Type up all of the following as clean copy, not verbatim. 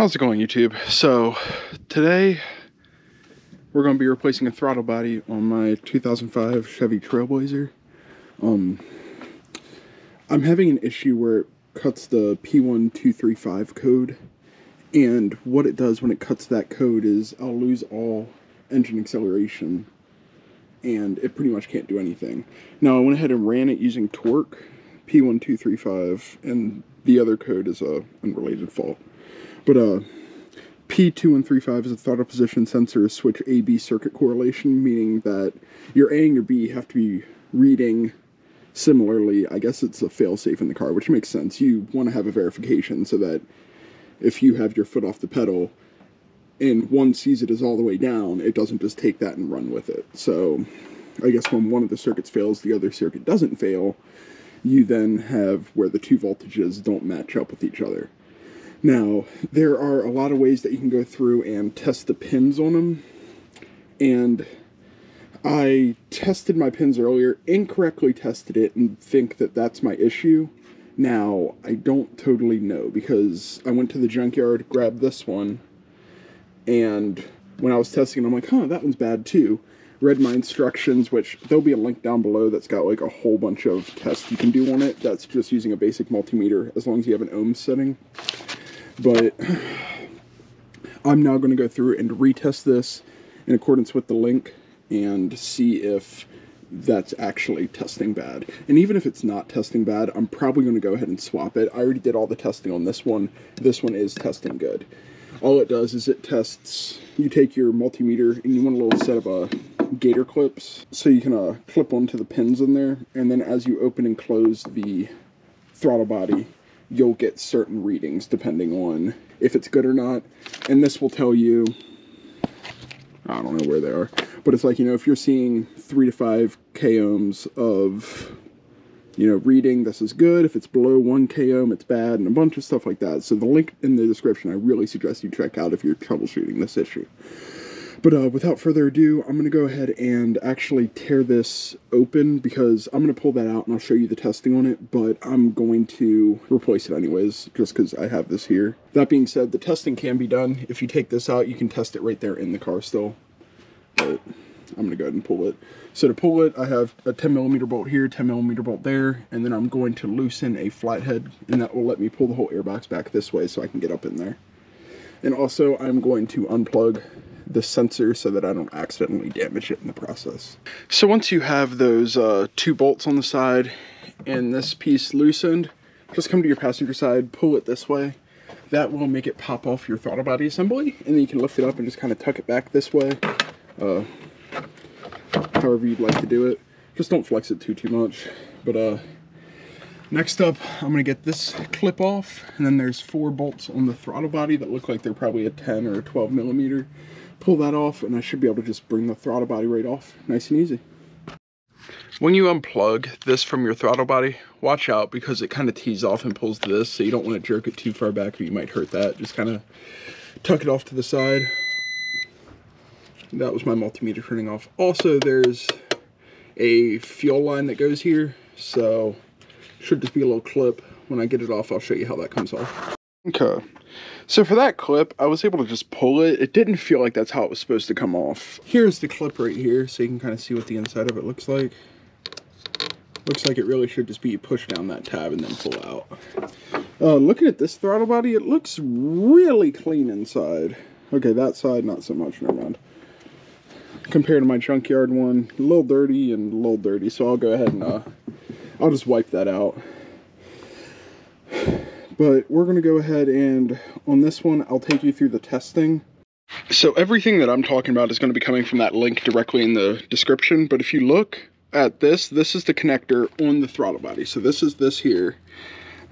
How's it going, YouTube? So today we're going to be replacing a throttle body on my 2005 Chevy Trailblazer. I'm having an issue where it cuts the P1235 code, and what it does when it cuts that code is I'll lose all engine acceleration and it pretty much can't do anything. Now I went ahead and ran it using torque, P1235, and the other code is a unrelated fault. But P2135 is a throttle position sensor switch A-B circuit correlation, meaning that your A and your B have to be reading similarly. I guess it's a fail-safe in the car, which makes sense. You want to have a verification so that if you have your foot off the pedal and one sees it is all the way down, it doesn't just take that and run with it. So I guess when one of the circuits fails, the other circuit doesn't fail, you then have where the two voltages don't match up with each other. Now, there are a lot of ways that you can go through and test the pins on them, and I tested my pins earlier, incorrectly tested it, and think that that's my issue. Now, I don't totally know, because I went to the junkyard, grabbed this one, and when I was testing it, I'm like, huh, that one's bad too. Read my instructions, which there'll be a link down below that's got like a whole bunch of tests you can do on it. That's just using a basic multimeter, as long as you have an ohm setting. But I'm now going to go through and retest this in accordance with the link and see if that's actually testing bad. And even if it's not testing bad, I'm probably going to go ahead and swap it. I already did all the testing on this one. This one is testing good. All it does is it tests, you take your multimeter and you want a little set of gator clips so you can clip onto the pins in there. And then as you open and close the throttle body, you'll get certain readings depending on if it's good or not. And this will tell you, I don't know where they are, but it's like, you know, if you're seeing 3 to 5 k ohms of, you know, reading, this is good. If it's below 1 k ohm, it's bad, and a bunch of stuff like that. So the link in the description, I really suggest you check out if you're troubleshooting this issue. But without further ado, I'm going to go ahead and actually tear this open, because I'm going to pull that out and I'll show you the testing on it, but I'm going to replace it anyways, just because I have this here. That being said, the testing can be done. If you take this out, you can test it right there in the car still, but I'm going to go ahead and pull it. So to pull it, I have a 10mm bolt here, 10mm bolt there, and then I'm going to loosen a flathead, and that will let me pull the whole airbox back this way so I can get up in there. And also, I'm going to unplug the sensor so that I don't accidentally damage it in the process. So once you have those two bolts on the side and this piece loosened, just come to your passenger side, pull it this way. That will make it pop off your throttle body assembly, and then you can lift it up and just kind of tuck it back this way, however you'd like to do it. Just don't flex it too much. But next up, I'm gonna get this clip off, and then there's 4 bolts on the throttle body that look like they're probably a 10 or a 12mm. Pull that off, and I should be able to just bring the throttle body right off, nice and easy. When you unplug this from your throttle body, watch out, because it kind of tees off and pulls this, so you don't want to jerk it too far back or you might hurt that. Just kind of tuck it off to the side. That was my multimeter turning off. Also, there's a fuel line that goes here, so should just be a little clip. When I get it off, I'll show you how that comes off. Okay, so for that clip, I was able to just pull it. It didn't feel like that's how it was supposed to come off. Here's the clip right here, so you can kind of see what the inside of it looks like. Looks like it really should just be you push down that tab and then pull out. Looking at this throttle body, it looks really clean inside. Okay, that side, not so much, never mind. Compared to my junkyard one, a little dirty and a little dirty, so I'll go ahead and I'll just wipe that out. But we're going to go ahead and on this one, I'll take you through the testing. So everything that I'm talking about is going to be coming from that link directly in the description. But if you look at this, this is the connector on the throttle body. So this is this here.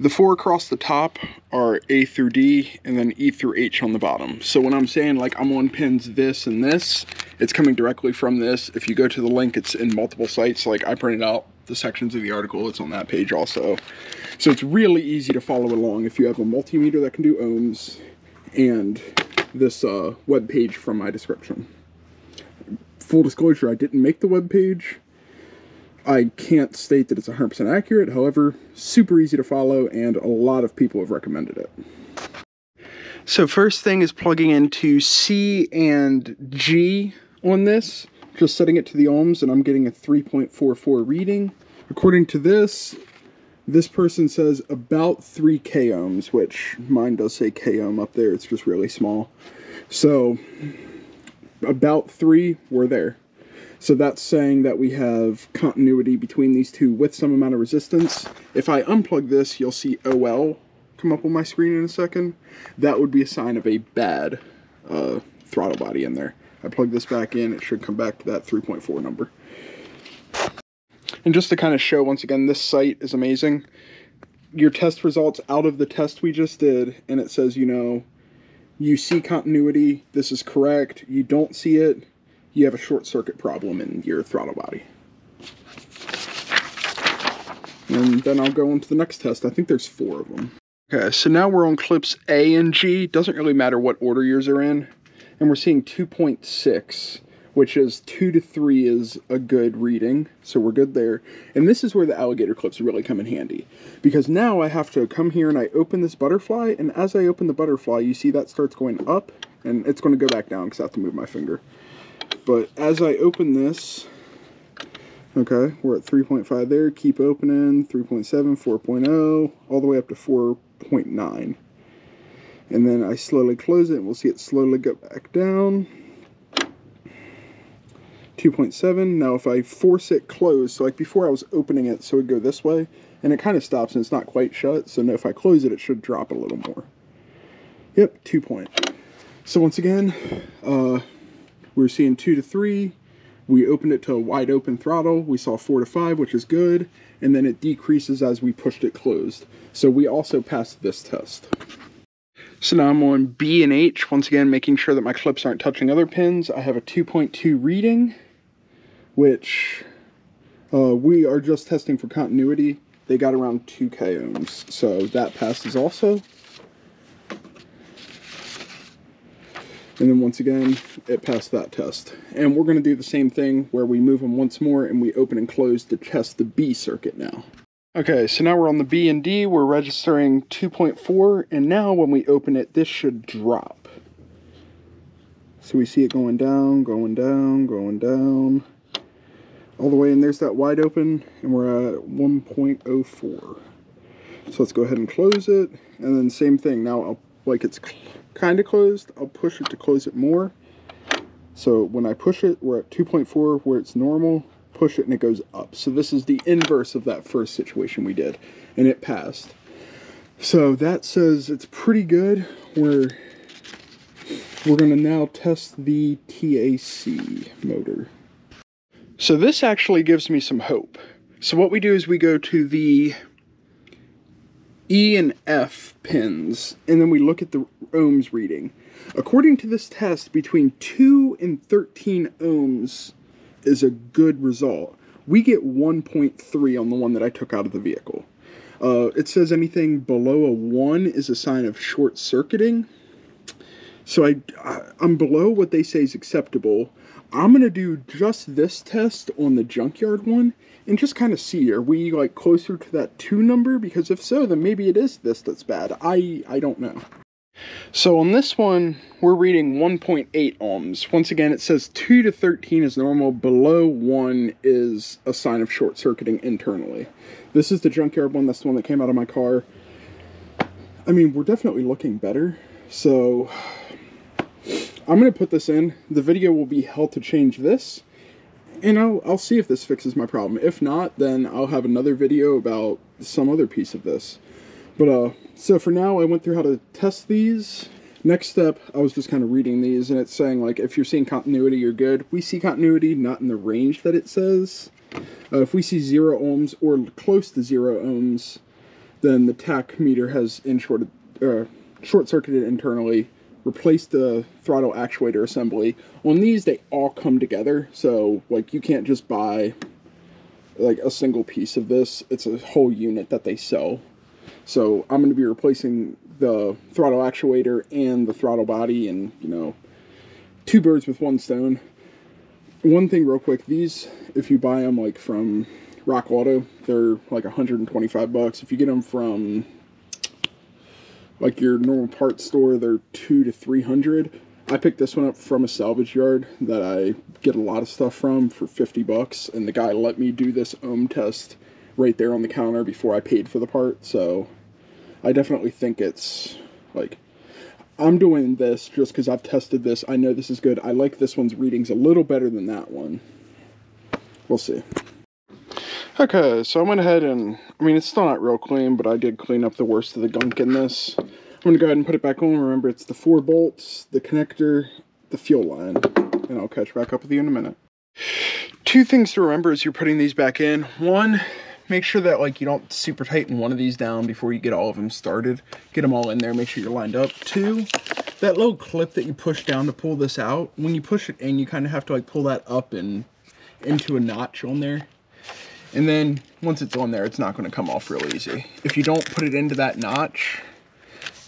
The 4 across the top are A through D and then E through H on the bottom. So when I'm saying like I'm on pins this and this, it's coming directly from this. If you go to the link, it's in multiple sites. Like I printed out the sections of the article, it's on that page also. So it's really easy to follow along if you have a multimeter that can do ohms and this web page from my description. Full disclosure, I didn't make the web page. I can't state that it's 100% accurate, however, super easy to follow and a lot of people have recommended it. So first thing is plugging into C and G on this, just setting it to the ohms, and I'm getting a 3.44 reading. According to this, this person says about 3 k-ohms, which mine does say k-ohm up there, it's just really small. So about 3, we're there. So that's saying that we have continuity between these two with some amount of resistance. If I unplug this, you'll see OL come up on my screen in a second. That would be a sign of a bad throttle body in there. I plug this back in, it should come back to that 3.4 number. And just to kind of show once again, this site is amazing. Your test results out of the test we just did, and it says, you know, you see continuity, this is correct, you don't see it, you have a short circuit problem in your throttle body. And then I'll go on to the next test. I think there's 4 of them. Okay, so now we're on clips A and G. Doesn't really matter what order yours are in. And we're seeing 2.6, which is 2 to 3 is a good reading. So we're good there. And this is where the alligator clips really come in handy, because now I have to come here and I open this butterfly. And as I open the butterfly, you see that starts going up and it's going to go back down because I have to move my finger. But as I open this, okay, we're at 3.5 there, keep opening, 3.7, 4.0, all the way up to 4.9. And then I slowly close it, and we'll see it slowly go back down. 2.7, now if I force it closed, so like before I was opening it, so it would go this way, and it kind of stops and it's not quite shut, so now if I close it, it should drop a little more. Yep, 2 point. So once again, we're seeing 2 to 3. We opened it to a wide open throttle. We saw 4 to 5, which is good. And then it decreases as we pushed it closed. So we also passed this test. So now I'm on B and H. Once again, making sure that my clips aren't touching other pins. I have a 2.2 reading, which we are just testing for continuity. They got around 2 k-ohms. So that passes also. And then once again, it passed that test. And we're gonna do the same thing where we move them once more and we open and close to test the B circuit now. Okay, so now we're on the B and D, we're registering 2.4, and now when we open it, this should drop. So we see it going down, going down, going down, all the way, and there's that wide open, and we're at 1.04. So let's go ahead and close it, and then same thing, now I'll, like it's kind of closed, I'll push it to close it more. So when I push it, we're at 2.4 where it's normal, push it and it goes up. So this is the inverse of that first situation we did, and it passed. So that says it's pretty good. We're gonna now test the TAC motor. So this actually gives me some hope. So what we do is we go to the E and F pins, and then we look at the ohms reading. According to this test, between 2 and 13 ohms is a good result. We get 1.3 on the one that I took out of the vehicle. It says anything below a 1 is a sign of short-circuiting. So I'm below what they say is acceptable. I'm going to do just this test on the junkyard one and just kind of see, are we like closer to that 2 number? Because if so, then maybe it is this that's bad. I don't know. So on this one, we're reading 1.8 ohms. Once again, it says 2 to 13 is normal. Below 1 is a sign of short circuiting internally. This is the junkyard one. That's the one that came out of my car. I mean, we're definitely looking better. So I'm going to put this in. The video will be hell to change this, and I'll see if this fixes my problem. If not, then I'll have another video about some other piece of this. But so for now, I went through how to test these. Next step, I was just kind of reading these, and it's saying, like, if you're seeing continuity, you're good. We see continuity, not in the range that it says. If we see 0 ohms or close to 0 ohms, then the TAC meter has short-circuited internally. Replace the throttle actuator assembly. On these, they all come together, so like you can't just buy like a single piece of this. It's a whole unit that they sell. So I'm going to be replacing the throttle actuator and the throttle body, and you know, 2 birds with 1 stone. One thing real quick, these, if you buy them like from Rock Auto, they're like $125 bucks. If you get them from like your normal parts store, they're $200 to $300. I picked this one up from a salvage yard that I get a lot of stuff from for 50 bucks, and the guy let me do this ohm test right there on the counter before I paid for the part. So I definitely think it's like, I'm doing this just because I've tested this. I know this is good. I like this one's readings a little better than that one. We'll see. Okay, so I went ahead and, I mean, it's still not real clean, but I did clean up the worst of the gunk in this. I'm going to go ahead and put it back on. Remember, it's the 4 bolts, the connector, the fuel line, and I'll catch back up with you in a minute. 2 things to remember as you're putting these back in. 1, make sure that like you don't super tighten one of these down before you get all of them started. Get them all in there, make sure you're lined up. 2, that little clip that you push down to pull this out, when you push it in, you kind of have to like pull that up and into a notch on there. And then once it's on there, it's not going to come off real easy. If you don't put it into that notch,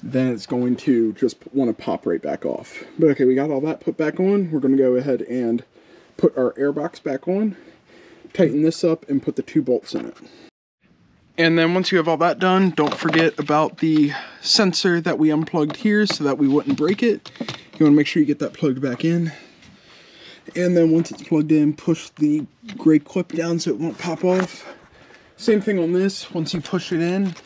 then it's going to just want to pop right back off. But okay, we got all that put back on. We're going to go ahead and put our air box back on, tighten this up, and put the 2 bolts in it. And then once you have all that done, don't forget about the sensor that we unplugged here so that we wouldn't break it. You want to make sure you get that plugged back in. And then once it's plugged in, push the gray clip down so it won't pop off. Same thing on this. Once you push it in,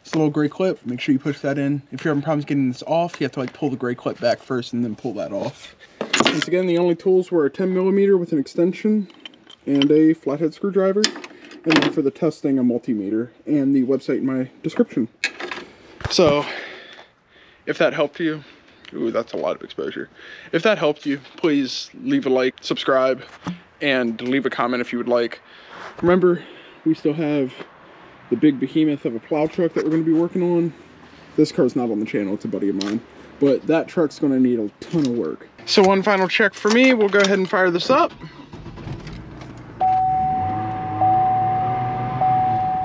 it's a little gray clip, make sure you push that in. If you're having problems getting this off, you have to like pull the gray clip back first and then pull that off. Once again, the only tools were a 10mm with an extension and a flathead screwdriver. And then for the testing, a multimeter, and the website in my description. So if that helped you, ooh, that's a lot of exposure. If that helped you, please leave a like, subscribe, and leave a comment if you would like. Remember, we still have the big behemoth of a plow truck that we're going to be working on. This car's not on the channel, it's a buddy of mine. But that truck's going to need a ton of work. So one final check for me, we'll go ahead and fire this up.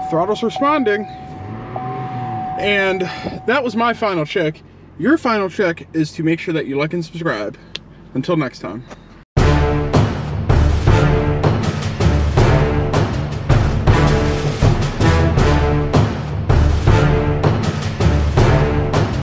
Throttle's responding. And that was my final check. Your final check is to make sure that you like and subscribe. Until next time.